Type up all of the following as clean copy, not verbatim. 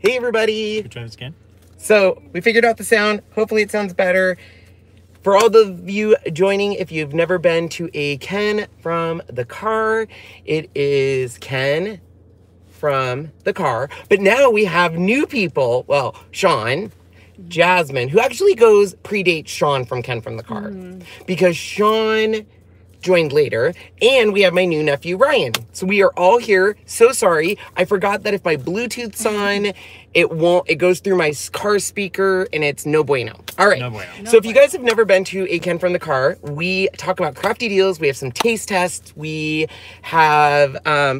Hey everybody. Try this again. So we figured out the sound. Hopefully it sounds better. For all of you joining, if you've never been to a Ken from the car, it is Ken from the car. But now we have new people. Well, Sean, Jasmine, who actually goes predates Sean from Ken from the car. Because Sean joined later, and we have my new nephew Ryan. So we are all here. So sorry, I forgot that if my Bluetooth's on, it goes through my car speaker, and it's no bueno. All right. No bueno. So if you guys have never been to a Ken from the car, we talk about crafty deals. We have some taste tests. We have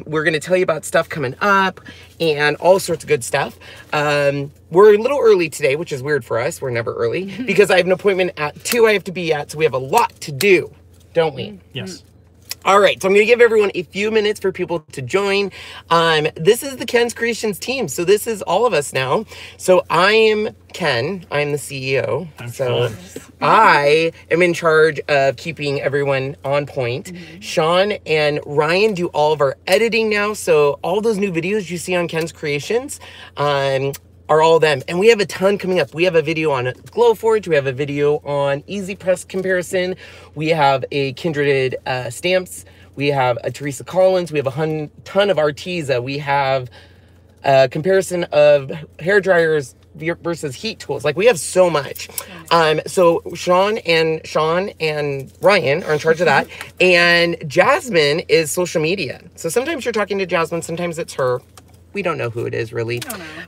we're going to tell you about stuff coming up and all sorts of good stuff. We're a little early today, which is weird for us. We're never early because I have an appointment at 2. I have to be at, so we have a lot to do. Don't we? Yes. All right. So I'm going to give everyone a few minutes for people to join. This is the Ken's Kreations team. So this is all of us now. So I am Ken. I'm the CEO. I'm so Sean. I am in charge of keeping everyone on point. Sean and Ryan do all of our editing now. So all those new videos you see on Ken's Kreations, are all them. And we have a ton coming up. We have a video on Glowforge. We have a video on EasyPress comparison. We have a Kindred stamps. We have a Teresa Collins. We have a ton of Arteza. We have a comparison of hair dryers versus heat tools. Like, we have so much. So Sean and Ryan are in charge of that. And Jasmine is social media. So sometimes you're talking to Jasmine, sometimes it's her. We don't know who it is, really.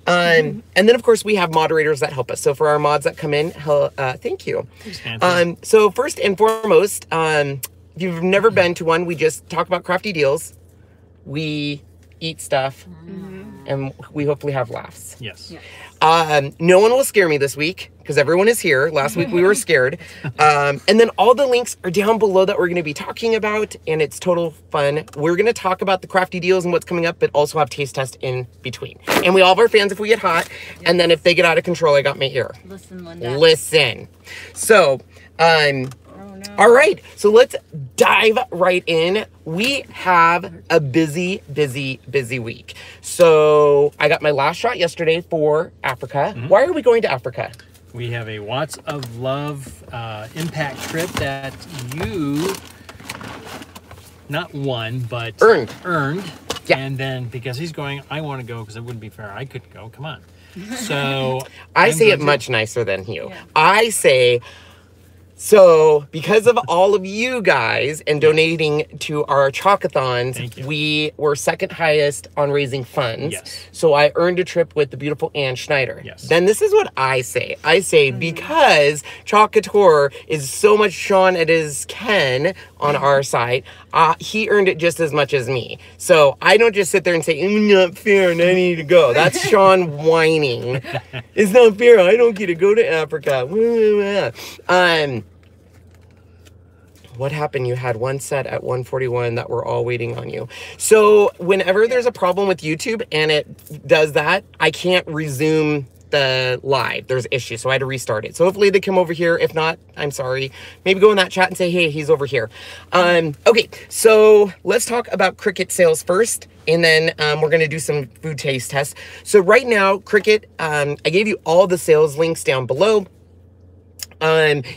And then, of course, we have moderators that help us. So for our mods that come in, thank you. So first and foremost, if you've never been to one, we just talk about crafty deals. We eat stuff. And we hopefully have laughs. Yes. No one will scare me this week because everyone is here. Last week we were scared. And then all the links are down below that we're going to be talking about, and it's total fun. We're going to talk about the crafty deals and what's coming up, but also have taste test in between. And we all have our fans if we get hot. Yes. And then if they get out of control, I got my ear. Listen, Linda. Listen. So, all right, so let's dive right in. We have a busy, busy, busy week. So I got my last shot yesterday for Africa. Why are we going to Africa? We have a Watts of Love impact trip that you, not won, but earned. Yeah. And then because he's going, I want to go because it wouldn't be fair. I couldn't go. Come on. So I say it much nicer than you. Yeah. I say... So, because of all of you guys and donating to our chalkathons, we were second highest on raising funds. Yes. So, I earned a trip with the beautiful Ann Schneider. Yes. Then this is what I say. I say, because Chalk Couture is so much Sean it is Ken on our side, he earned it just as much as me. So, I don't just sit there and say, not fair and I need to go. That's Sean whining. It's not fair. I don't get to go to Africa. What happened? You had one set at 141 that we're all waiting on you. So whenever there's a problem with YouTube and it does that, I can't resume the live. There's issues. So I had to restart it. So hopefully they come over here. If not, I'm sorry. Maybe go in that chat and say, hey, he's over here. Okay. So let's talk about Cricut sales first. And then we're going to do some food taste tests. So right now, Cricut, I gave you all the sales links down below.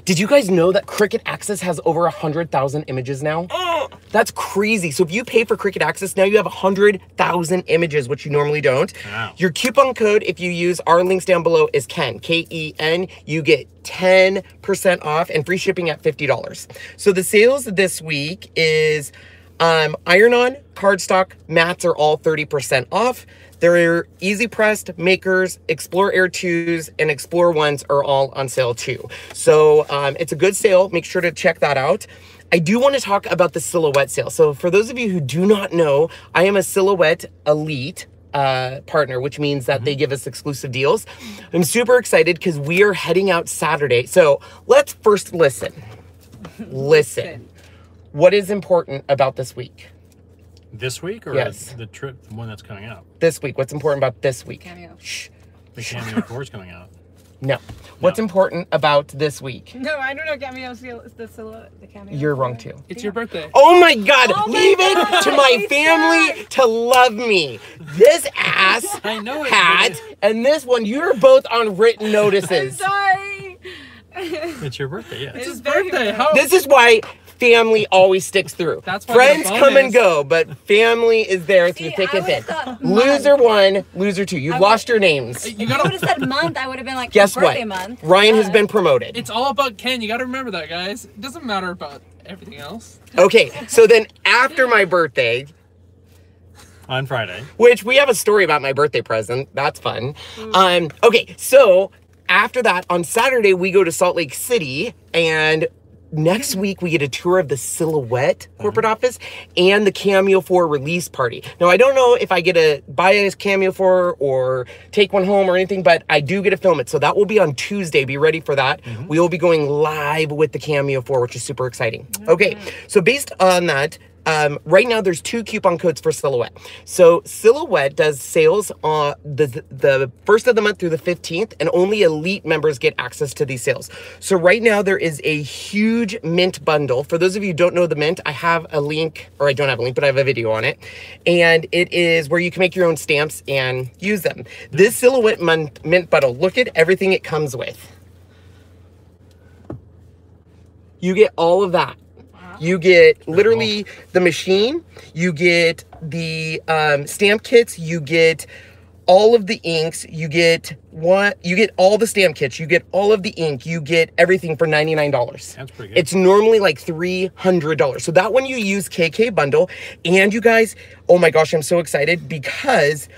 Did you guys know that Cricut Access has over 100,000 images now? Oh, that's crazy. So if you pay for Cricut Access, now you have 100,000 images, which you normally don't. Wow. Your coupon code, if you use our links down below, is KEN, K-E-N. You get 10% off and free shipping at $50. So the sales this week is iron-on, cardstock, mats are all 30% off. They're easy pressed makers, Explore Air 2s, and Explore 1s are all on sale too. So it's a good sale. Make sure to check that out. I do want to talk about the Silhouette sale. So for those of you who do not know, I am a Silhouette Elite partner, which means that they give us exclusive deals. I'm super excited because we are heading out Saturday. So let's first listen. Listen. What is important about this week? This week or the trip, the one that's coming out? This week. What's important about this week? Cameo. Shh. The Cameo 4 is coming out. No. What's important about this week? No, I don't know. Cameo, the Cameo. You're wrong too. It's your birthday. Oh my God! Oh my God. To my family to love me. This ass I know hat and this one. You're both on written notices. I'm sorry. It's your birthday. Yeah. It's his birthday. This is why family always sticks through. That's why friends come and go, but family is there through thick and thin. Loser one, loser two. You've lost your names. You would have said month. I would have been like, guess what? Month. Ryan has been promoted. It's all about Ken. You got to remember that, guys. It doesn't matter about everything else. Okay, so then after my birthday. On Friday. Which we have a story about my birthday present. That's fun. Mm. Okay, so after that, on Saturday, we go to Salt Lake City, and next week we get a tour of the Silhouette corporate office and the Cameo 4 release party. Now, I don't know if I get to buy a Cameo 4 or take one home or anything, but I do get to film it. So that will be on Tuesday. Be ready for that. We will be going live with the Cameo 4, which is super exciting. Okay, so based on that, right now there's 2 coupon codes for Silhouette. So Silhouette does sales on the first of the month through the 15th, and only Elite members get access to these sales. So right now there is a huge mint bundle. For those of you who don't know the mint, I have a link, or I don't have a link, but I have a video on it. And it is where you can make your own stamps and use them. This Silhouette mint bundle, look at everything it comes with. You get all of that. You get literally the machine, you get the stamp kits, you get all of the inks, you get all the stamp kits, you get all of the ink, you get everything for $99. That's pretty good. It's normally like $300. So that one you use KK bundle. And you guys, oh my gosh, I'm so excited because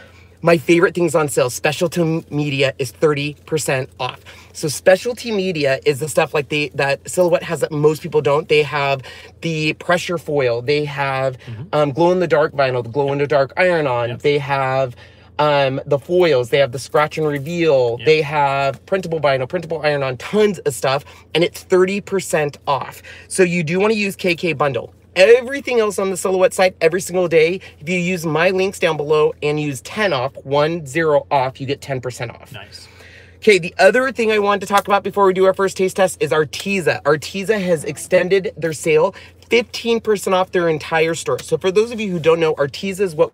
my favorite things on sale, specialty media is 30% off. So specialty media is the stuff like that Silhouette has that most people don't. They have the pressure foil. They have glow-in-the-dark vinyl, the glow-in-the-dark iron-on. They have the foils. They have the scratch and reveal. They have printable vinyl, printable iron-on, tons of stuff. And it's 30% off. So you do want to use KK bundle. Everything else on the Silhouette site every single day. If you use my links down below and use 10 off, 10 off, you get 10% off. Nice. Okay, the other thing I wanted to talk about before we do our first taste test is Arteza. Arteza has extended their sale 15% off their entire store. So for those of you who don't know, Arteza is what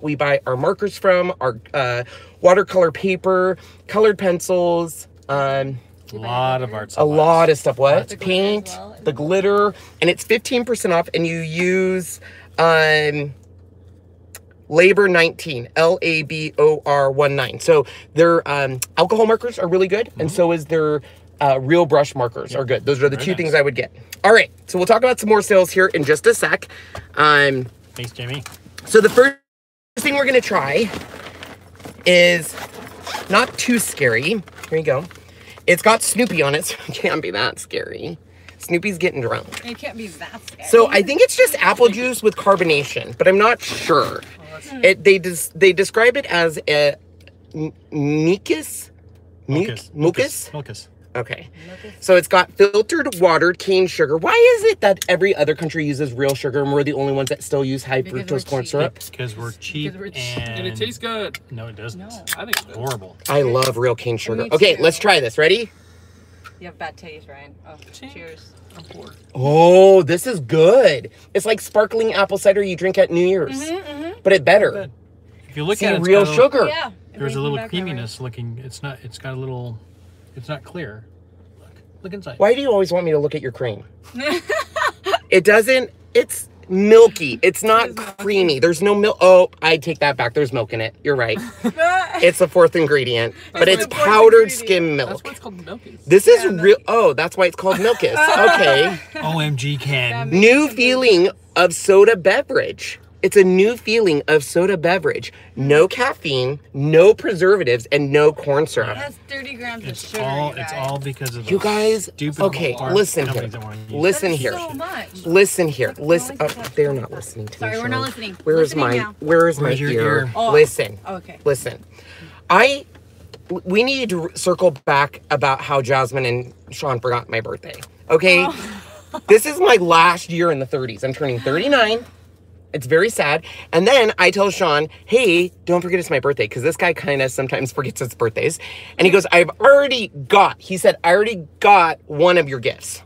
we buy our markers from, our watercolor paper, colored pencils, a lot of art supplies. A lot of stuff. What? The paint, the glitter, and it's 15% off, and you use Labor19, L-A-B-O-R-19. So their alcohol markers are really good, and so is their real brush markers are good. Those are the two things I would get. All right, so we'll talk about some more sales here in just a sec. Thanks, Jamie. So the first thing we're going to try is not too scary. Here you go. It's got Snoopy on it, so it can't be that scary. Snoopy's getting drunk. It can't be that scary. So I think it's just apple juice with carbonation, but I'm not sure. They describe it as a mucus? Mucus? Okay. So it's got filtered water, cane sugar. Why is it that every other country uses real sugar and we're the only ones that still use high fructose corn syrup? Because we're cheap. And it tastes good. No, it doesn't. No, I think it's horrible. I love real cane sugar. Okay, let's try this. Ready? You have bad taste, Ryan. Oh, cheers. I'm poor. Oh, this is good. It's like sparkling apple cider you drink at New Year's, but it's better. If you look at it, real sugar. Yeah, there's a little creaminess looking. It's not. It's got a little. It's not clear. Look inside. Why do you always want me to look at your cream? It doesn't. It's milky. It's not creamy. There's no milk. Oh, I take that back. There's milk in it. You're right. It's the fourth ingredient, but it's powdered skim milk. That's why it's called milkies. This is real. Oh, that's why it's called milkies. Okay. OMG, Ken. New feeling of soda beverage. It's a new feeling of soda beverage. No caffeine, no preservatives, and no corn syrup. That's 30 grams of sugar. It's all because of the stupid. Okay, listen here. Listen here. So much. Listen here. Listen. Oh, they're not listening to me. Sorry, we're not listening. Where is my ear? Oh. Listen. Oh, okay. Listen. We need to circle back about how Jasmine and Sean forgot my birthday. Okay. Oh. This is my last year in the 30s. I'm turning 39. It's very sad. And then I tell Sean, hey, don't forget it's my birthday, because this guy kind of sometimes forgets his birthdays. And he goes, he said, I already got one of your gifts.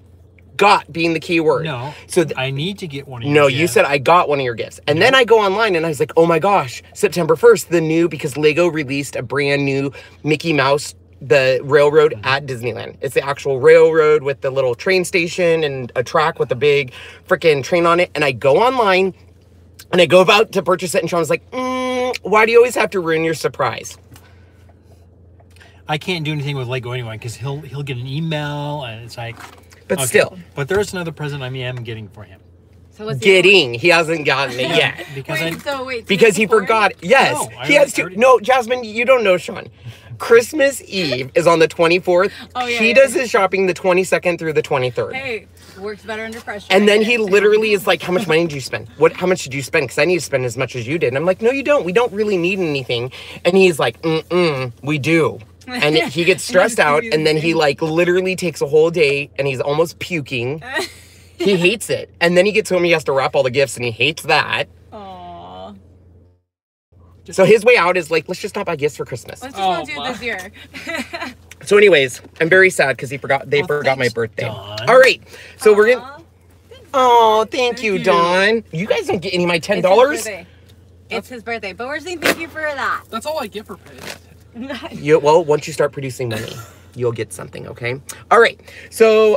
Got being the key word. No, so I need to get one of your gifts. No, you said I got one of your gifts. And then I go online and I was like, oh my gosh, September 1st, the new, because Lego released a brand new Mickey Mouse, the railroad at Disneyland. It's the actual railroad with the little train station and a track with a big freaking train on it. And I go online and I go about to purchase it, and Sean's like, why do you always have to ruin your surprise? I can't do anything with Lego anyway, because he'll get an email and it's like... But okay. Still. But there is another present I am getting for him. So what's getting? He hasn't gotten it yet. because he forgot. Yes. No, he has to. No, Jasmine, you don't know Sean. Christmas Eve is on the 24th. Oh, yeah, he does his shopping the 22nd through the 23rd. Hey, works better under pressure. And then he literally is like, how much money did you spend? How much did you spend? Because I need to spend as much as you did. And I'm like, no, you don't. We don't really need anything. And he's like, we do. And he gets stressed out, and then he like literally takes a whole day and he's almost puking. He hates it. And then he gets home, he has to wrap all the gifts, and he hates that. Aww. So his way out is like, let's just not buy gifts for Christmas. Let's just not do it this year. So anyways, I'm very sad because they forgot my birthday. Dawn. All right. So we're going to... Oh, thank you, Dawn. You guys don't get any of my $10. It's his birthday. But we're saying thank you for that. That's all I give for pay. Well, once you start producing money, you'll get something, okay? All right. So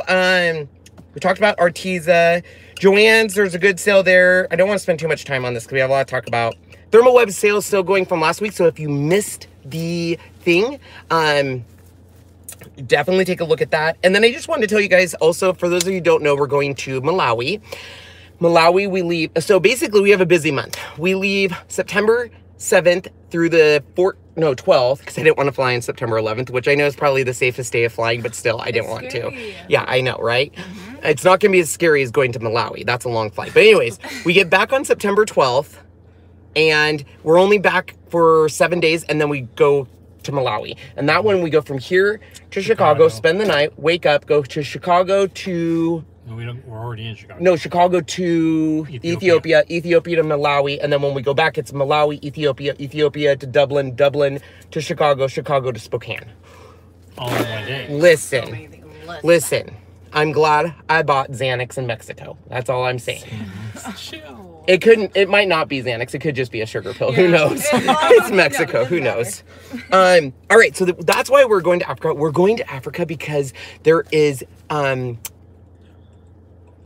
we talked about Arteza. Joann's, there's a good sale there. I don't want to spend too much time on this because we have a lot to talk about. Thermal Web sale still going from last week. So if you missed the thing, definitely take a look at that. And then I just wanted to tell you guys also, for those of you who don't know, we're going to Malawi. Malawi, we leave. So basically, we have a busy month. We leave September 7th through the 12th, because I didn't want to fly on September 11th, which I know is probably the safest day of flying, but still, I didn't want to. Yeah, I know, right? Mm-hmm. It's not going to be as scary as going to Malawi. That's a long flight. But anyways, we get back on September 12th, and we're only back for 7 days, and then we go to Malawi. And that one, we go from here to Chicago, spend the night, wake up, go to Chicago to... No, we're already in Chicago. No, Chicago to Ethiopia to Malawi. And then when we go back, it's Malawi, Ethiopia to Dublin, Dublin to Chicago, Chicago to Spokane. All in one day. Listen, I'm glad I bought Xanax in Mexico. That's all I'm saying. Chill. It might not be Xanax. It could just be a sugar pill. Yeah. Who knows? It's Mexico. Who knows? All right. So that's why we're going to Africa. We're going to Africa because there is...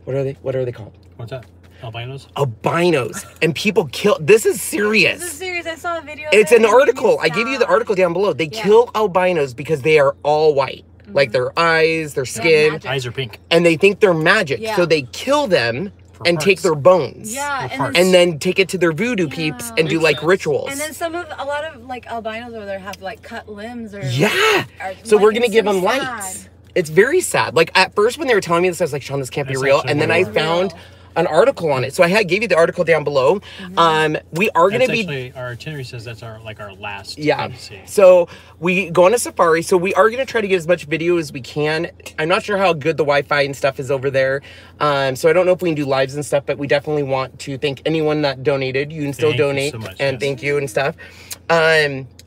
What are they called? What's that? Albinos? Albinos. And people kill... This is serious. This is serious. I saw a video. It's an article. I gave you the article down below. They kill albinos because they are all white. Mm-hmm. Like their eyes, their skin. Eyes are pink. And they think they're magic. Yeah. So they kill them and take their bones. Yeah. And then take it to their voodoo peeps and do like rituals. And then a lot of like albinos over there have like cut limbs or... Yeah. So we're going to give them lights. It's very sad. Like, at first when they were telling me this, I was like, Sean, this can't be real. And then I found an article on it. So I gave you the article down below. Mm-hmm. We are going to be... Actually, our itinerary says that's our last. Yeah. So we go on a safari. So we are going to try to get as much video as we can. I'm not sure how good the Wi-Fi and stuff is over there. So I don't know if we can do lives and stuff, but we definitely want to thank anyone that donated. You can still donate. Thank you so much, and thank you and stuff.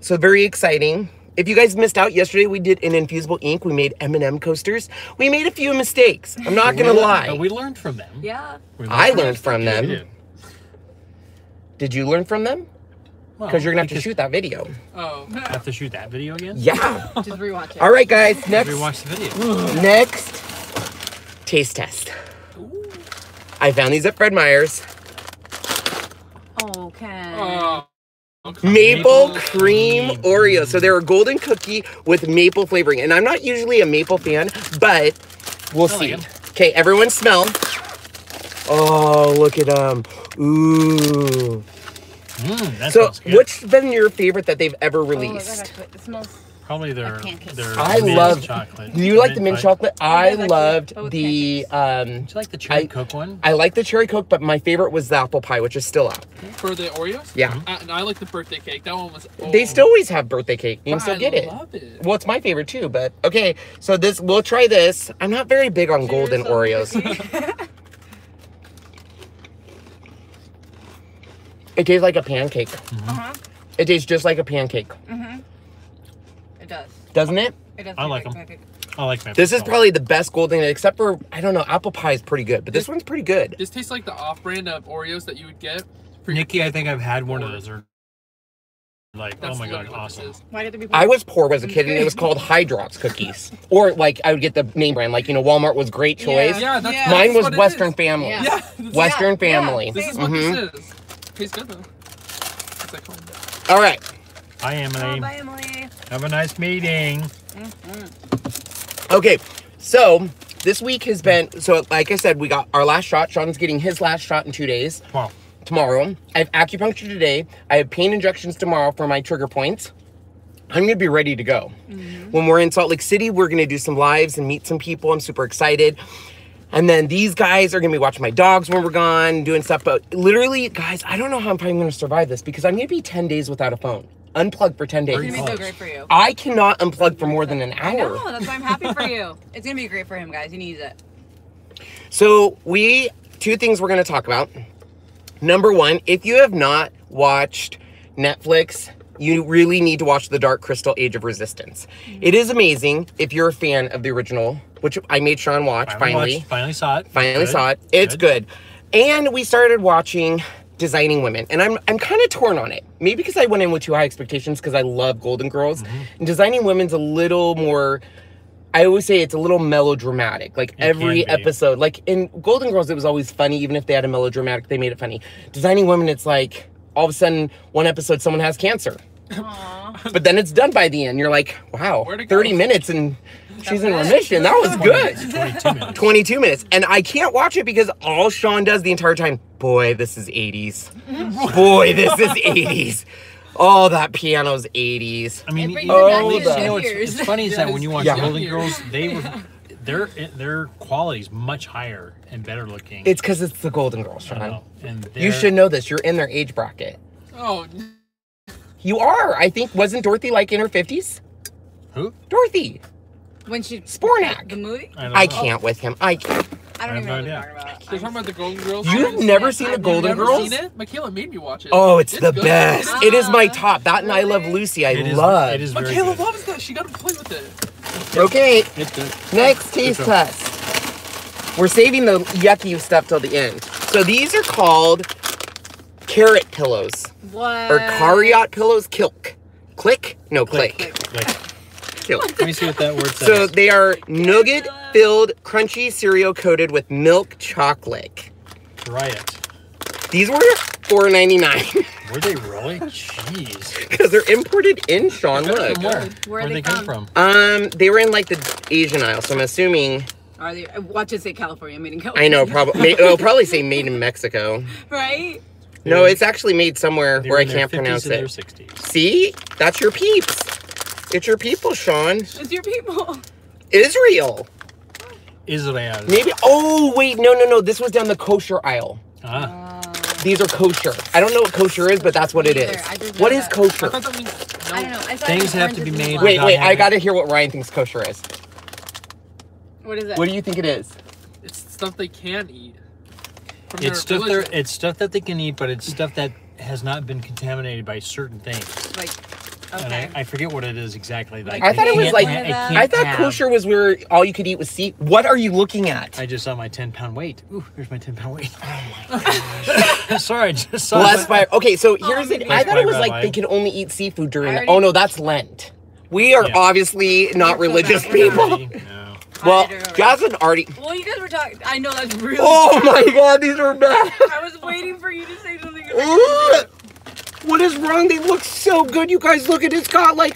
So very exciting. If you guys missed out, yesterday we did an infusible ink. We made M&M coasters. We made a few mistakes. I'm not going to lie. But we learned from them. Yeah. I learned from them. Yeah, did you learn from them? Because you're going to have to shoot that video. Oh. I have to shoot that video again? Yeah. Just rewatch it. All right, guys. Next. Rewatch the video. Next. Taste test. Ooh. I found these at Fred Meyer's. Okay. Maple cream Oreo. So they're a golden cookie with maple flavoring. And I'm not usually a maple fan, but we'll see. Okay, everyone smell. Oh, look at them. Ooh. So what's been your favorite that they've ever released? Oh, it smells... Probably their mint chocolate. You like the mint chocolate? I loved the... Do you like the cherry Coke one? I like the cherry Coke, but my favorite was the apple pie, which is still out. For the Oreos? Yeah. And I like the birthday cake. That one was... Oh. They still always have birthday cake. You can still get it. I love it. Well, it's my favorite too, but... Okay, so this... We'll try this. I'm not very big on golden Oreos. It tastes like a pancake. Mm-hmm. Uh-huh. It tastes just like a pancake. Mm-hmm. It does. Doesn't it? It does. I like them. Pancake. I like maple. This is probably the best golden, except for, I don't know, apple pie is pretty good, but this one's pretty good. This tastes like the off-brand of Oreos that you would get. Nikki, I think I've had one of those. Or like, that's, oh my god, awesome. I was poor as a kid, and it was called Hydrox cookies. Or, like, I would get the name brand. Like, you know, Walmart was Great Choice. Yeah, that's, yeah, mine was Western Family. Yeah. Yeah. Western Family. Yeah, this is what this is. Tastes good, though. It's like home. All right. Hi, Emily. Bye, Emily. Have a nice meeting. Mm-hmm. Okay, so this week has been, so like I said, we got our last shot. Sean's getting his last shot in 2 days. Wow. Tomorrow. I have acupuncture today. I have pain injections tomorrow for my trigger points. I'm going to be ready to go. Mm-hmm. When we're in Salt Lake City, we're going to do some lives and meet some people. I'm super excited. And then these guys are going to be watching my dogs when we're gone, doing stuff. But literally, guys, I don't know how I'm probably going to survive this because I'm going to be 10 days without a phone. Unplug for 10 days. It's going to be so great for you. I cannot unplug for more than an hour. I know, that's why I'm happy for you. It's going to be great for him, guys. He needs it. So we, two things we're going to talk about. Number one, if you have not watched Netflix, you really need to watch The Dark Crystal: Age of Resistance. Mm-hmm. It is amazing if you're a fan of the original, which I made Sean watch, finally saw it. Finally saw it. It's good. And we started watching Designing Women. And I'm kind of torn on it. Maybe because I went in with too high expectations because I love Golden Girls. Mm-hmm. And Designing Women's a little more, I always say it's a little melodramatic, like every episode. Like in Golden Girls, it was always funny. Even if they had a melodramatic, they made it funny. Designing Women, it's like all of a sudden, one episode, someone has cancer. Aww. But then it's done by the end. You're like, wow, 30 minutes and she's in remission. That was good. 22 minutes. 22 minutes. And I can't watch it because all Sean does the entire time, boy, this is 80s. Boy, this is 80s. Oh, that piano's 80s. I mean, it's funny is that when you watch Golden Girls, they were, their quality is much higher and better looking. It's because it's the Golden Girls, Sean. And you should know this. You're in their age bracket. Oh. You are. I think, wasn't Dorothy like in her 50s? Who? Dorothy. When she... Spornak. The movie? I can't with him. I can't. I don't even know what you're talking about. They're talking about the Golden Girls. You've never seen the Golden Girls? I've never seen it. Michaela made me watch it. Oh, it's the best. It is my top. That and I Love Lucy. I love. It is very good. Michaela loves that. She got to play with it. Okay. Next taste test. We're saving the yucky stuff till the end. So these are called carrot pillows. What? Or carriot pillows. Kilk. Click? No, click. Let me see what that word says. So they are nougat filled crunchy cereal coated with milk chocolate. Try it. These were $4.99. Were they really? Jeez. Because they're imported in, Sean. Look. Where they come from? They were in like the Asian aisle, so I'm assuming. Are they? Watch it say California, made in California. I know, probably. It'll probably say made in Mexico. Right? No, it's actually made somewhere where I can't pronounce it. 60s. See? That's your peeps. It's your people, Sean. It's your people. Israel. Maybe. Oh, wait. No. This was down the kosher aisle. Ah. These are kosher. I don't know what kosher is, but that's what it is. What is kosher? I don't know. Things have to be made. Wait. I got to hear what Ryan thinks kosher is. What is it? What do you think it is? It's stuff they can eat. It's stuff that they can eat, but it's stuff that has not been contaminated by certain things. Like... Okay. I forget what it is exactly. Like, I thought it was like, I thought kosher was where all you could eat was seed. What are you looking at? I just saw my 10 pound weight. Ooh, here's my 10 pound weight. Oh my gosh. Sorry, I just saw it. Okay, so here's it. I thought it was like they can only eat seafood during the, oh no, that's Lent. We are obviously not religious people. No. Well, Jasmine already. Well, you guys were talking. I know that's really. Oh my god, these are bad. I was waiting for you to say something. What is wrong? They look so good, you guys. Look at it. It's got like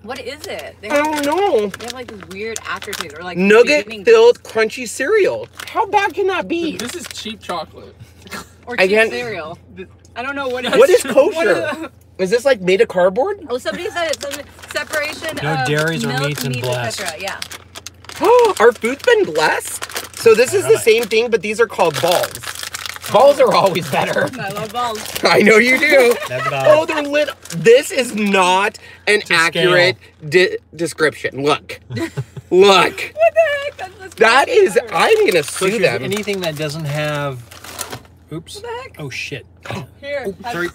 what is it? They have, I don't know. They have like this weird aftertaste or like nougat-filled crunchy cereal. How bad can that be? This is cheap chocolate or cheap cereal. I don't know what it is. What is kosher? Is this like made of cardboard? Oh, somebody said it. Separation of dairies or meats and blessed. Yeah. Oh, our food's been blessed. So this is the same thing, but these are called balls. Balls are always better. I love balls. I know you do. Oh, they're lit. This is not an accurate description. Look. Look. What the heck? That is, I'm going to sue them. Anything that doesn't have Oops. What the heck? Oh, shit. Here. Oops, sorry.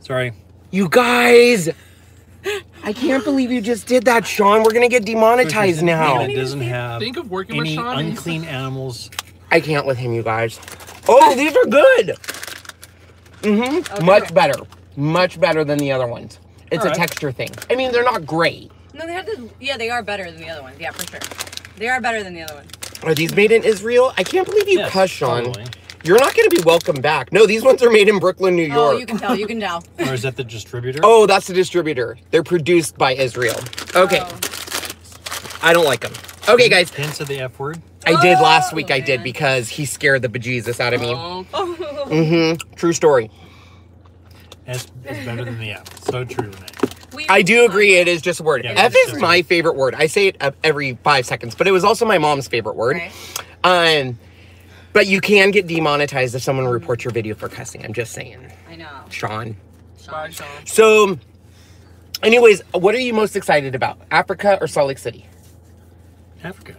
Sorry. You guys! I can't believe you just did that, Sean. We're gonna get demonetized now. It doesn't have think of working any with Sean unclean animals. I can't with him, you guys. Oh, these are good. Mm-hmm. Okay. Much better. Much better than the other ones. It's a texture thing. I mean, they're not great. No, they have to. Yeah, they are better than the other ones. Yeah, for sure. They are better than the other ones. Are these made in Israel? I can't believe you cussed, Sean. Totally. You're not going to be welcome back. No, these ones are made in Brooklyn, New York. Oh, you can tell. You can tell. Or is that the distributor? Oh, that's the distributor. They're produced by Israel. Okay. Oh. I don't like them. Okay, guys. Ken said the F word. I did last week. I did because he scared the bejesus out of me. Oh. Mm-hmm. True story. F is better than the F. So true, Renee. I do agree it is just a word. Yeah, F is my favorite word. I say it every 5 seconds, but it was also my mom's favorite word. Right. But you can get demonetized if someone reports your video for cussing. I'm just saying. I know. Sean. Sean. So, anyways, what are you most excited about? Africa or Salt Lake City? Africa.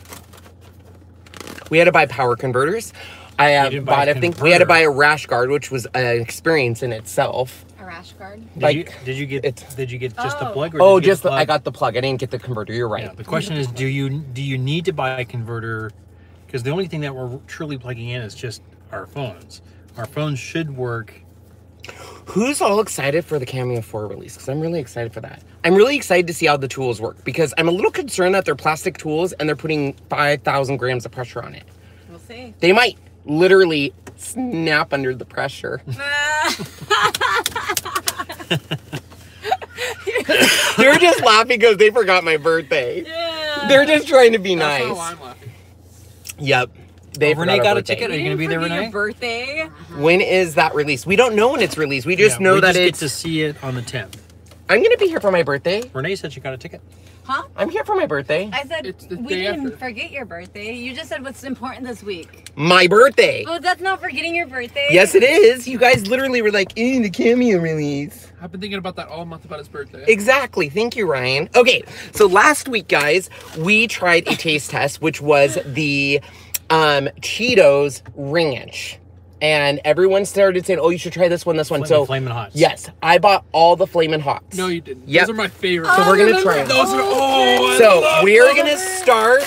We had to buy power converters. I bought a thing. We had to buy a rash guard, which was an experience in itself. A rash guard? Like, did you get just the plug? Or just the plug? I got the plug. I didn't get the converter. You're right. Yeah, the question is, do you need to buy a converter? Because the only thing that we're truly plugging in is just our phones. Our phones should work. Who's all excited for the Cameo 4 release? Because I'm really excited for that. I'm really excited to see how the tools work because I'm a little concerned that they're plastic tools and they're putting 5,000 grams of pressure on it. We'll see. They might literally snap under the pressure. They're just laughing because they forgot my birthday. Yeah. They're just trying to be nice. I'm laughing. Yep. They've Renee got a ticket. Are you going to be there, Renee? Your birthday. When is that release? We don't know when it's released. We just know that it's... We just get to see it on the 10th. I'm going to be here for my birthday. Renee said she got a ticket. Huh? I'm here for my birthday. I said it's the day after. Didn't forget your birthday. You just said what's important this week. My birthday. Oh, that's not forgetting your birthday. Yes, it is. You guys literally were like, "Ew, the Cameo release." I've been thinking about that all month about his birthday. Exactly. Thank you, Ryan. Okay, so last week, guys, we tried a taste test, which was the Cheetos Ring Inch. And everyone started saying, "Oh, you should try this one, this one." So Flamin' Hots. Yes, I bought all the Flamin' Hots. No, you didn't. Yep. Those are my favorite. So we're gonna try them. Those are so we're gonna start.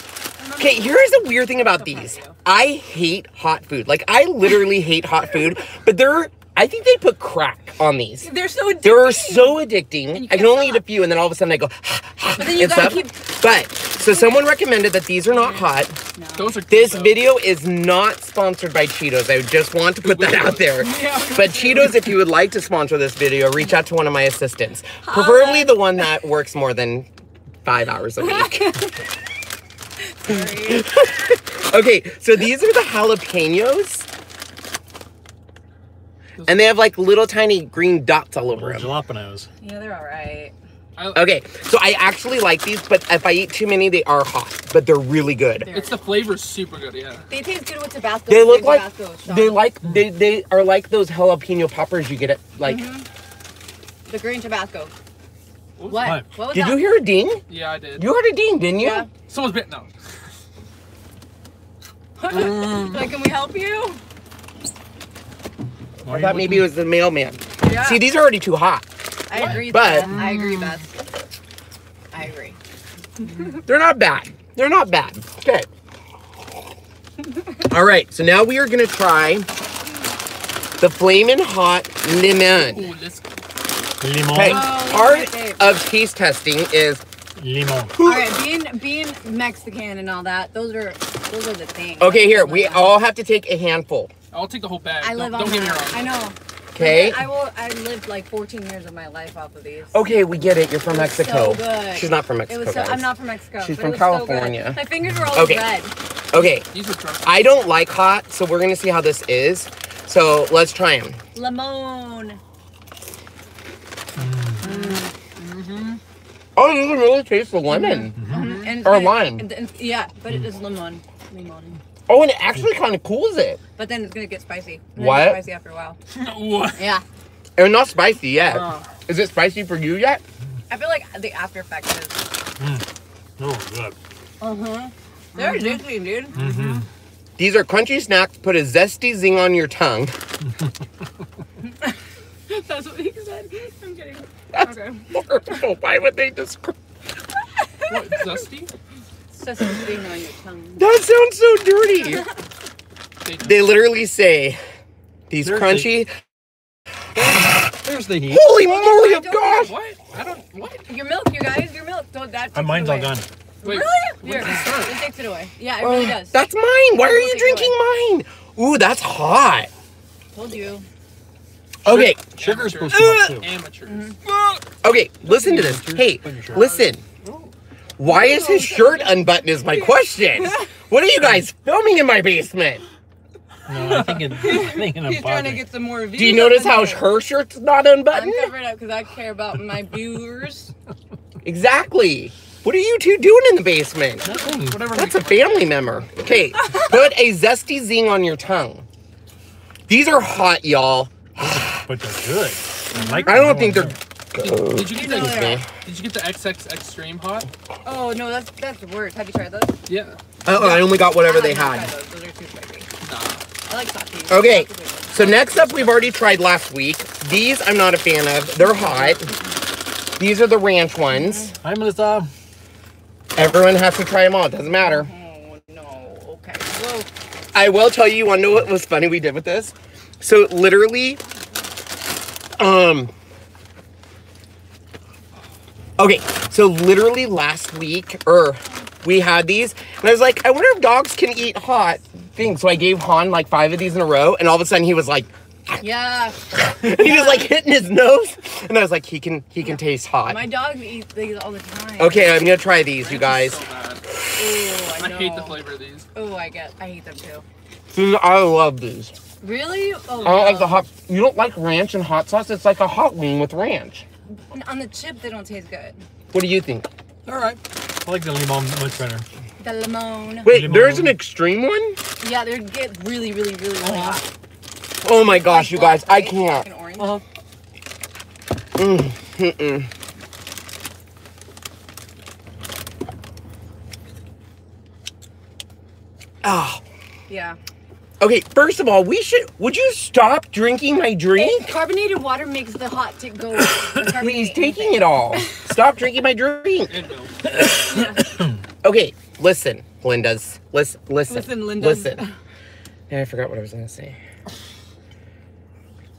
Okay, here's the weird thing about these. I hate hot food. Like I literally hate hot food. But I think they put crack on these. They're so addicting. They're so addicting. I can only eat a few, and then all of a sudden I go. But then you gotta keep. So someone recommended that these are not hot. No. Those are this video is not sponsored by Cheetos. I just want to put that out there. Yeah. But Cheetos, if you would like to sponsor this video, reach out to one of my assistants. Preferably the one that works more than 5 hours a week. Okay, so these are the jalapenos. And they have like little tiny green dots all over them. Jalapenos. Yeah, they're all right. Okay, so I actually like these, but if I eat too many, they are hot, but they're really good. It's the flavor's super good, yeah. They taste good with Tabasco. They look like, Tabasco, they are like those jalapeno poppers you get at, like. Mm-hmm. The green Tabasco. What? What was that? Did you hear a ding? Yeah, I did. You heard a ding, didn't you? Yeah. Someone's bitten out. Like, can we help you? I thought maybe it was the mailman. Yeah. See, these are already too hot. I agree, but I agree, Beth. I agree. They're not bad. They're not bad. Okay. All right. So now we are gonna try the Flamin' Hot Lemon. Ooh, lemon. Okay. Part of taste testing is lemon. All right. Being Mexican and all that, those are the things. Okay. Here we all have to take a handful. I'll take the whole bag. I live on. Don't get me wrong. I know. Okay. I lived like 14 years of my life off of these. Okay, we get it. You're from Mexico. So good. She's not from Mexico. I'm not from Mexico. She's from California. So my fingers were all red. Okay. I don't like hot, so we're gonna see how this is. So let's try them. Lemon. Mm-hmm. Oh, you can really taste the lemon. Mm-hmm. Or lime. Yeah, but it is lemon. Lemon. Oh, and it actually kind of cools it. But then it's going to get spicy. What? Spicy after a while. What? Yeah. It's not spicy yet. Is it spicy for you yet? I feel like the after effect is. Oh, good. They're addicting, dude. Mm-hmm. These are crunchy snacks. Put a zesty zing on your tongue. That's what he said. I'm kidding. That's okay. Horrible. Why would they describe? What, zesty? Zesty zing on your tongue. That sounds so dirty. They literally say these there's crunchy. There's the heat. Holy moly of gosh! What? I don't. What? Your milk, you guys. Your milk. Don't that. My mine's all gone. Wait, really? Here, it takes it away. Yeah, it really does. That's mine. Why are you drinking mine? Ooh, that's hot. Told you. Okay. Sugar's supposed to be amateurs. Okay, listen to this. Hey, listen. Why is his shirt unbuttoned is my question. What are you guys filming in my basement? No, I'm thinking he's trying to get some more views. Do you notice how her shirt's not unbuttoned? I'm covering up because I care about my viewers. Exactly. What are you two doing in the basement? Nothing. Whatever. That's a family member. Okay, put a zesty zing on your tongue. These are hot, y'all. But they're good. I don't think they're good. Did you get the XX Extreme Hot? Oh, no, that's the worst. Have you tried those? Yeah. Oh, I only got whatever they had. Those are too spicy. Nah. I like hot. Okay, so next up, we've already tried last week. These I'm not a fan of. They're hot. These are the ranch ones. Hi, Melissa. Everyone has to try them all. It doesn't matter. Oh, no. Okay. Well, I will tell you, I know what was funny we did with this. So, literally, okay. So, literally last week, we had these. And I was like, I wonder if dogs can eat hot things. So, I gave Han, like, 5 of these in a row. And all of a sudden, he was like, yeah. And he was like hitting his nose. And I was like, he can taste hot. My dogs eat these all the time. Okay, I'm gonna try these, you guys. So ooh, I hate the flavor of these. Oh, I hate them too. See, I love these. Really? Oh, I don't like the hot. You don't like ranch and hot sauce? It's like a hot wing with ranch. On the chip, they don't taste good. What do you think? All right. I like the limon much better. The limon. Wait, there's an extreme one? Yeah, they get really, really, really hot. Oh my gosh, you guys, I can't. Oh. Yeah. Okay, first of all, would you stop drinking my drink? And carbonated water makes the hot tick go. He's taking it all. Stop drinking my drink. Okay, listen, Linda's. Listen. Yeah, I forgot what I was going to say.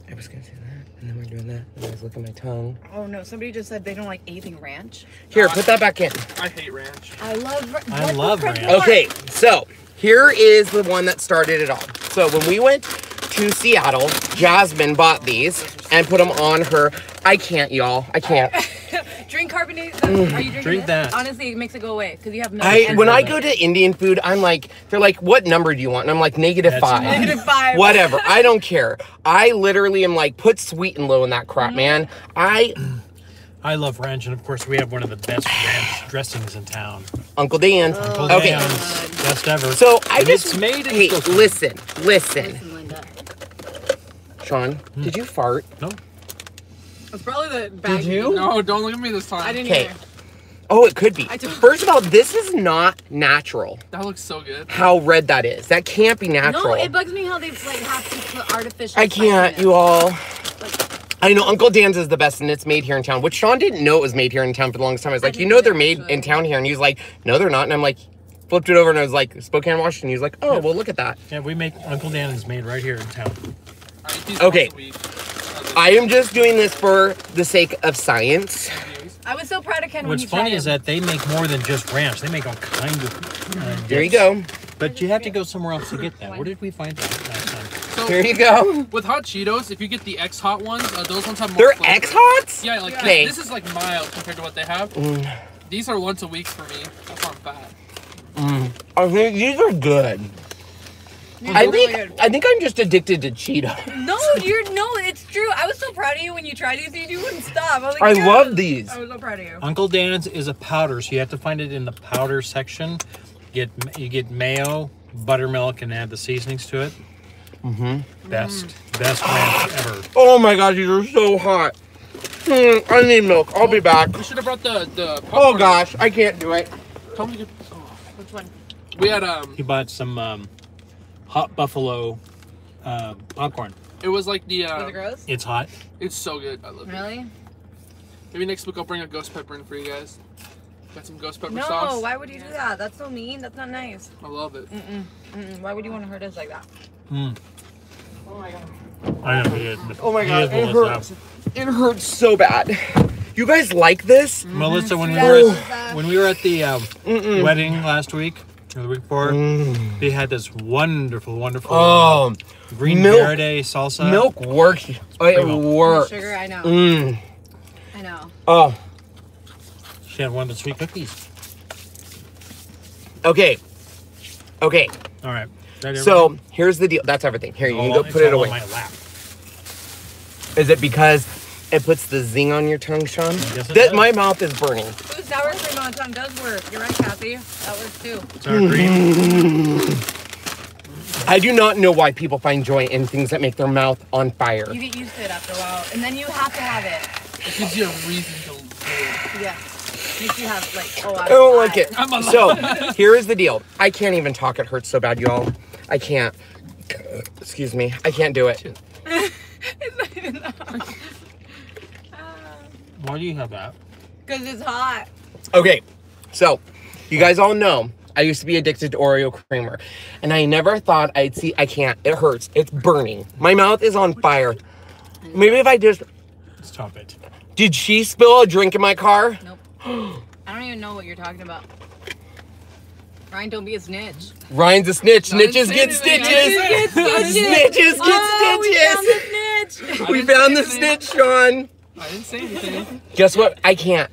I was gonna say that, and then we're doing that, and I was looking at my tongue. Oh no, somebody just said they don't like anything ranch. Here, put that back in. I hate ranch. I love ranch. Okay, so here is the one that started it all. So when we went to Seattle, Jasmine bought these and put them on her. I can't, y'all. I can't. Drink carbonate. Are you drinking that? Honestly, it makes it go away because you have no. When I go to Indian food, I'm like, they're like, what number do you want? And I'm like, -5. -5. Whatever. I don't care. I literally am like, put sweet and low in that crap, man. I love ranch, and of course, we have one of the best ranch dressings in town. Uncle Dan's. Oh, okay. Best ever. So I just made it. Hey, listen, Linda. Sean, did you fart? No. It's probably the bag. Did you? No, don't look at me this time. I didn't either. Oh, it could be. First of all, this is not natural. That looks so good. How red that is. That can't be natural. No, it bugs me how they like have to put artificial. I can't, you all. I know Uncle Dan's is the best, and it's made here in town, which Sean didn't know it was made here in town for the longest time. I was like, you know they're made in town here. And he was like, no, they're not. And I'm like, flipped it over, and I was like, Spokane, Washington. He was like, oh, well, look at that. Yeah, we make Uncle Dan's made right here in town. Okay. I am just doing this for the sake of science. I was so proud of Ken when he tried it. What's funny is that they make more than just ranch. They make all kinds of there you go. But you have to go somewhere else to get that. Where did we find that last time? So, here you go. With hot Cheetos, if you get the X-Hot ones, those ones have more flavor. They're X-Hots? Yeah, like this is like mild compared to what they have. These are once a week for me. That's not bad. I think these are good. I think I'm just addicted to Cheetos. No, it's true. I was so proud of you when you tried these and you wouldn't stop. I was like, I love these. I was so proud of you. Uncle Dan's is a powder, so you have to find it in the powder section. You get mayo, buttermilk, and add the seasonings to it. Best ranch ever. Oh my gosh, these are so hot. I need milk. I'll be back. We should have brought the oh gosh, I can't do it. Tell me which one. We had. He bought some hot buffalo popcorn. It was like the. Gross? It's hot. It's so good. I love it. Really? Maybe next week I'll bring a ghost pepper in for you guys. Got some ghost pepper sauce. No, why would you do that? That's so mean. That's not nice. I love it. Why would you want to hurt us like that? Oh my god. I know he is. Oh my god, it hurts. It hurts so bad. You guys like this? Melissa, when we were at the wedding last week, or the week before, they had this wonderful, wonderful green verde salsa. Milk works. It works. Sugar, I know. I know. Oh. She had one of the sweet cookies. Okay. Okay. All right. So here's the deal. That's everything. Here, you can go put it away. My lap. Is it because it puts the zing on your tongue, Sean? Yes, my mouth is burning. Ooh, sour cream on tongue does work. You're right, Kathy. That works too. Sour cream. I do not know why people find joy in things that make their mouth on fire. You get used to it after a while, and then you have to have it. It gives you a reason to do it. Yeah. Have, like, I don't like it. So here is the deal. I can't even talk. It hurts so bad, y'all. I can't. Excuse me. I can't do it. It's not even that hot. Why do you have that? Because it's hot. Okay. So you guys all know I used to be addicted to Oreo creamer. And I never thought I'd see. I can't. It hurts. It's burning. My mouth is on fire. Maybe if I just. Stop it. Did she spill a drink in my car? Nope. I don't even know what you're talking about. Ryan, don't be a snitch. Ryan's a snitch. Snitches get stitches. Snitches get stitches. We found the snitch, Sean. I didn't say anything. Guess what? I can't.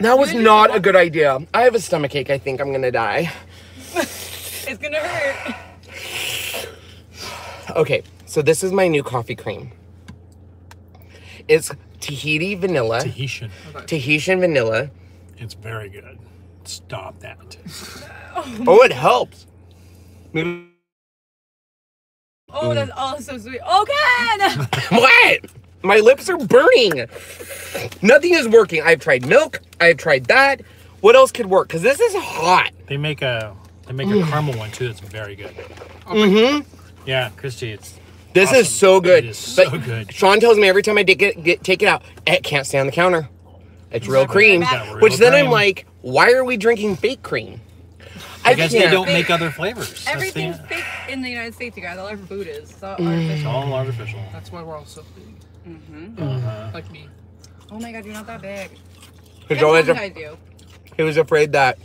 That was not a good idea. I have a stomachache. I think I'm going to die. It's going to hurt. Okay, so this is my new coffee cream. It's Tahitian vanilla. It's very good. Stop that. Oh, it helps. Oh, that's all so sweet. Okay. What? My lips are burning. Nothing is working. I've tried milk. I've tried that. What else could work? Because this is hot. They make a caramel one too. That's very good. Yeah, Christy, it's. This awesome. Is so good. It is so good. Sean tells me every time I take it out, it can't stay on the counter. It's real cream. Which then I'm like, why are we drinking fake cream? I guess they don't make other flavors. Everything's fake in the United States, you guys. All our food is. It's all artificial. It's all artificial. That's why we're all so big. Like me. Oh my god, you're not that big. He was afraid that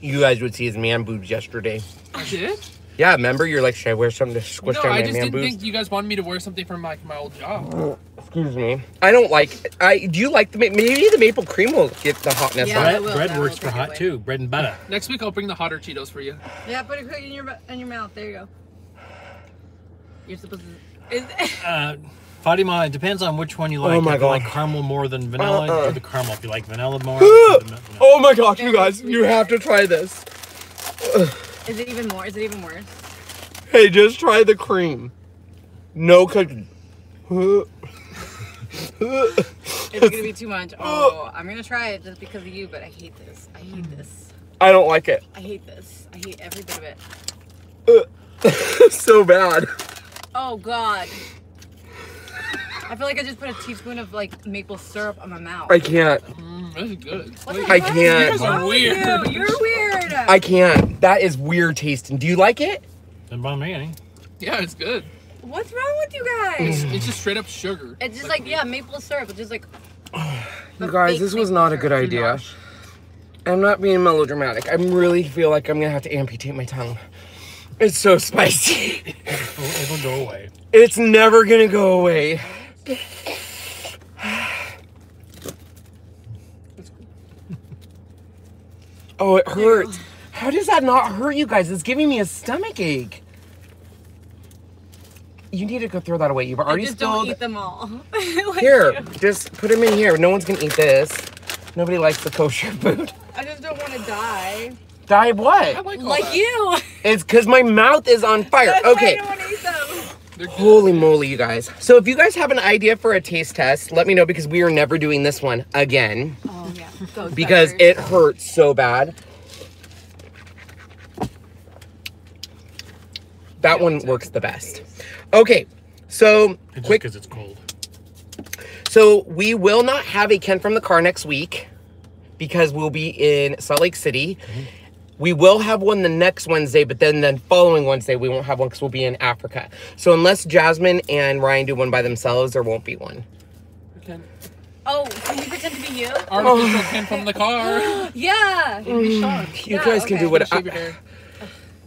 you guys would see his man boobs yesterday. I did? Yeah, remember, you're like, should I wear something to squish down my man boobs? No, I just didn't think you guys wanted me to wear something from my old job. Excuse me. I don't like. Do you like the maybe the maple cream will get the hotness? Yeah, bread works for hot too. Bread and butter. Next week I'll bring the hotter Cheetos for you. Yeah, put a cookie in your mouth. There you go. You're supposed to. Fatima, it depends on which one you like. Oh my god. If you like caramel more than vanilla, or the caramel. If you like vanilla more. Oh my gosh, you guys, you have to try this. Is it even more? Is it even worse? Hey, just try the cream. No cooking. It's going to be too much. Oh, I'm going to try it just because of you, but I hate this. I hate this. I don't like it. I hate this. I hate every bit of it. So bad. Oh, God. I feel like I just put a teaspoon of, like, maple syrup on my mouth. I can't. That's good. I can't. You guys are weird. You're weird. I can't. That is weird tasting. Do you like it? Doesn't bother me any. Yeah, it's good. What's wrong with you guys? It's just straight up sugar. It's just like yeah, maple syrup. It's just like. You guys, this was not a good idea. I'm not being melodramatic. I really feel like I'm gonna have to amputate my tongue. It's so spicy. It'll go away. It's never gonna go away. Oh, it hurts. How does that not hurt you guys? It's giving me a stomach ache. You need to go throw that away. You've already spilled. Don't eat them all. Here, just put them in here. No one's gonna eat this. Nobody likes the kosher food. I just don't want to die. Die what? I like you. It's because my mouth is on fire. That's okay. Why I don't want to eat them. Holy moly, you guys. So if you guys have an idea for a taste test, let me know because we are never doing this one again. Oh, yeah. because it hurts so bad. That one works the best. Okay, so quick. Just because it's cold. So we will not have a Ken from the car next week because we'll be in Salt Lake City. Mm-hmm. We will have one the next Wednesday, but then the following Wednesday we won't have one because we'll be in Africa. So unless Jasmine and Ryan do one by themselves, there won't be one. Pretend. Oh, can you pretend to be you? Artificial Ken from the car. Yeah. It'll be Sean. You guys can do what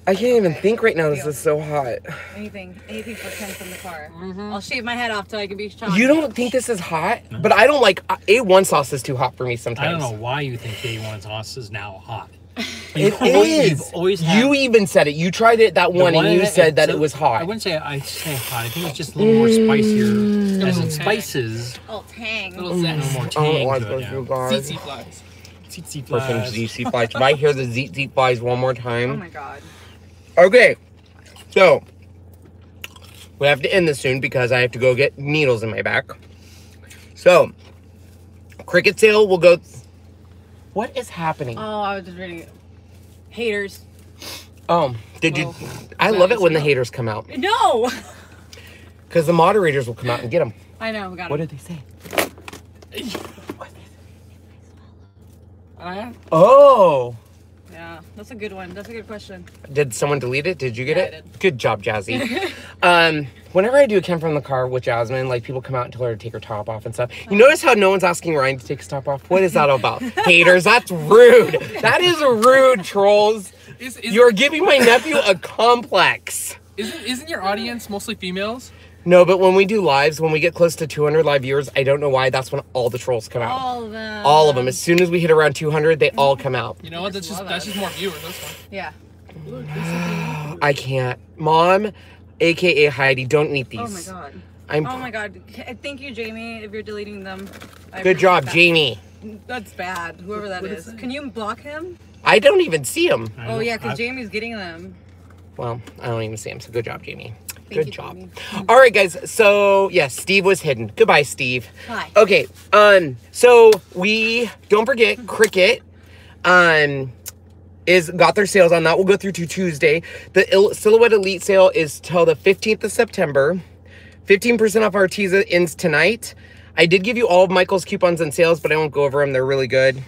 I can't even think right now. This is so hot. Anything for Ken from the car. Mm-hmm. I'll shave my head off till I can be Sean. You don't think this is hot? No. But I don't like A1 sauce is too hot for me sometimes. I don't know why you think A1 sauce is now hot. You've always had, you even said it. You tried it that one and you said that it was hot. I wouldn't say I say hot. I think it's just a little more spicier as it spicies. Oh, tang. A little more tang. I don't like those guys. Tsetse flies. Tsetse flies. Freaking tsetse flies. If I hear the tsetse flies one more time. Oh my god. Okay, so we have to end this soon because I have to go get needles in my back. So, Cricut sale will go. What is happening? Oh, I was just reading it. Haters. Oh, did you? I love it when the haters come out. No! Because the moderators will come out and get them. I know, we got them. What did they say? Oh! Yeah, that's a good one. That's a good question. Did someone delete it? Did you get it? I did. Good job, Jazzy. Whenever I do a Ken from the car with Jasmine, like people come out and tell her to take her top off and stuff. You notice how no one's asking Ryan to take his top off? What is that about? Haters, that's rude. That is rude, trolls. You're giving my nephew a complex. Isn't your audience mostly females? No, but when we do lives, when we get close to 200 live viewers, I don't know why, that's when all the trolls come out. All of them. All of them. As soon as we hit around 200, they all come out. You know what? That's just more viewers. That's fine. Yeah. I can't. Mom, a.k.a. Heidi, don't eat these. Oh, my God. Oh, my God. Thank you, Jamie, if you're deleting them. Good job, Jamie. That's bad, whoever that is. Can you block him? I don't even see him. Oh, yeah, because Jamie's getting them. Well, I don't even see him, so good job, Jamie. Good job. All right, guys. So, yes, Steve was hidden. Goodbye, Steve. Hi. Okay. So we don't forget Cricut got their sales on that. We'll go through to Tuesday. The Silhouette Elite sale is till the 15th of September. 15% off Arteza ends tonight. I did give you all of Michael's coupons and sales, but I won't go over them. They're really good.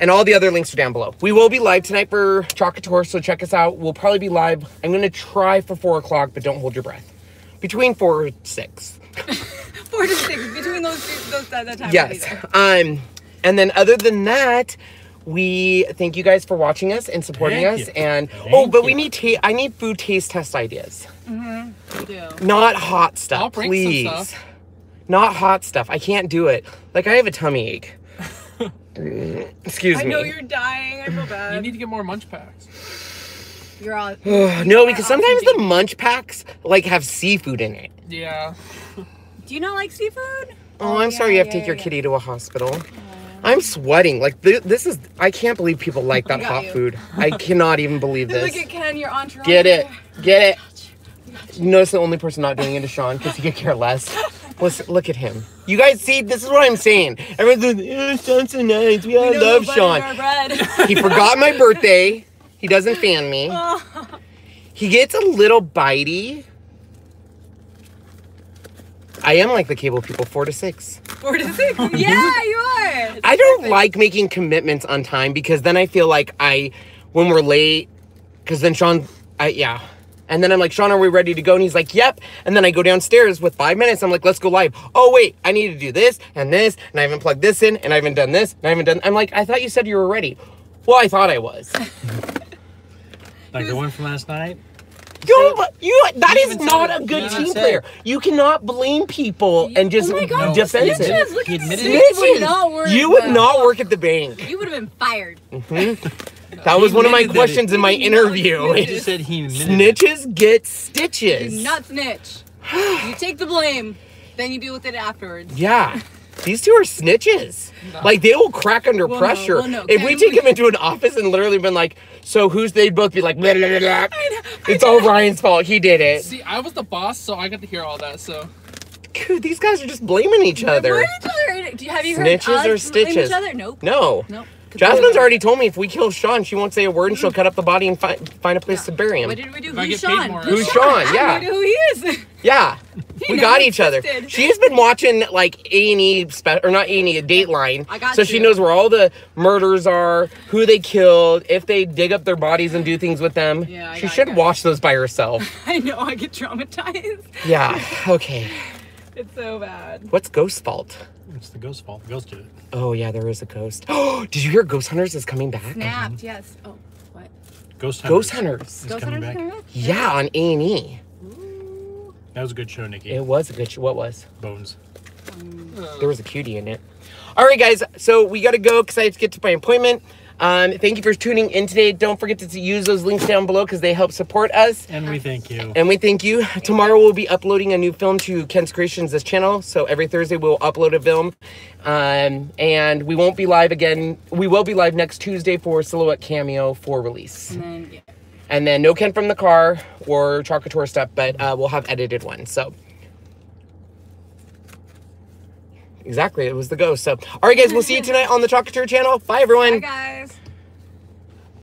And all the other links are down below. We will be live tonight for Chalk Couture, so check us out. We'll probably be live. I'm going to try for 4 o'clock, but don't hold your breath. Between 4 to 6. 4 to 6. Between those that time. Yes. And then other than that, we thank you guys for watching us and supporting us. And we need I need food taste test ideas. Mm-hmm. We do. Not hot stuff, I'll bring please. Some stuff. Not hot stuff. I can't do it. Like I have a tummy ache. Excuse me. I know you're dying. I feel bad. You need to get more munch packs. You're all no, because sometimes the munch packs like have seafood in it. Yeah. Do you not like seafood? Oh, I'm sorry. You have to take your kitty to a hospital. I'm sweating. Like this is. I can't believe people like that hot food. I cannot even believe this. Look at Ken. Your entourage. Get it. Gotcha. Notice the only person not doing it is Sean because he could care less. Listen, look at him. You guys see? This is what I'm saying. Everyone's like, oh, Sean's so nice. We all love Sean. He forgot my birthday. He doesn't fan me. Oh. He gets a little bitey. I am like the cable people, 4 to 6. 4 to 6? Yeah, you are. It's I don't perfect. Like making commitments on time because then I feel like when we're late, because then Sean. And then I'm like, Sean, are we ready to go? And he's like, yep. And then I go downstairs with 5 minutes. I'm like, let's go live. Oh, wait, I need to do this. And I haven't plugged this in. And I haven't done this. And I haven't done. I'm like, I thought you said you were ready. Well, I thought I was. Like the one from last night? That is not a good team player. You cannot blame people and just defend it. You would not work at the bank. You would have been fired. Mm-hmm. That was one of my questions in my interview. He just said he snitches get stitches. You do not snitch. You take the blame, then you deal with it afterwards. Yeah. These two are snitches. No. Like, they will crack under pressure. No. If we take him into an office and literally been like, so who's, they'd both be like, blah, blah, blah, blah. It's all Ryan's fault. He did it. See, I was the boss, so I got to hear all that, so. Dude, these guys are just blaming each other. Blaming each other. Have you heard snitches or stitches? Each other? Nope. No. Nope. Jasmine's already told me if we kill Sean, she won't say a word and she'll cut up the body and find a place to bury him. What did we do? Who's Sean? Who's Sean? Yeah. I know who he is. Yeah. We got each other. She's been watching like A&E, or not A&E, Dateline. I got you. So she knows where all the murders are, who they killed, if they dig up their bodies and do things with them. Yeah. She should watch those by herself. I know. I get traumatized. Yeah. Okay. It's so bad. What's Ghost's fault? It's the ghost's fault. The ghost did it. Oh, yeah, there is a ghost. Oh, did you hear Ghost Hunters is coming back? Snapped, yes. Oh, what? Ghost Hunters. Ghost Hunters. Ghost Hunters back. Coming back? Yeah, on A&E. That was a good show, Nikki. It was a good show. What was? Bones. There was a cutie in it. All right, guys, so we got to go because I have to get to my appointment. Thank you for tuning in today. Don't forget to use those links down below because they help support us. And we thank you. And we thank you. Tomorrow we'll be uploading a new film to Ken's Kreations, this channel. So every Thursday we'll upload a film. And we won't be live again. We will be live next Tuesday for Silhouette Cameo 4 release. And then, yeah. And then no Ken from the car or Chalk Couture stuff, but we'll have edited ones. So. Exactly, it was the ghost. So, all right, guys, we'll see you tonight on the Chalk Couture channel. Bye, everyone. Bye, guys.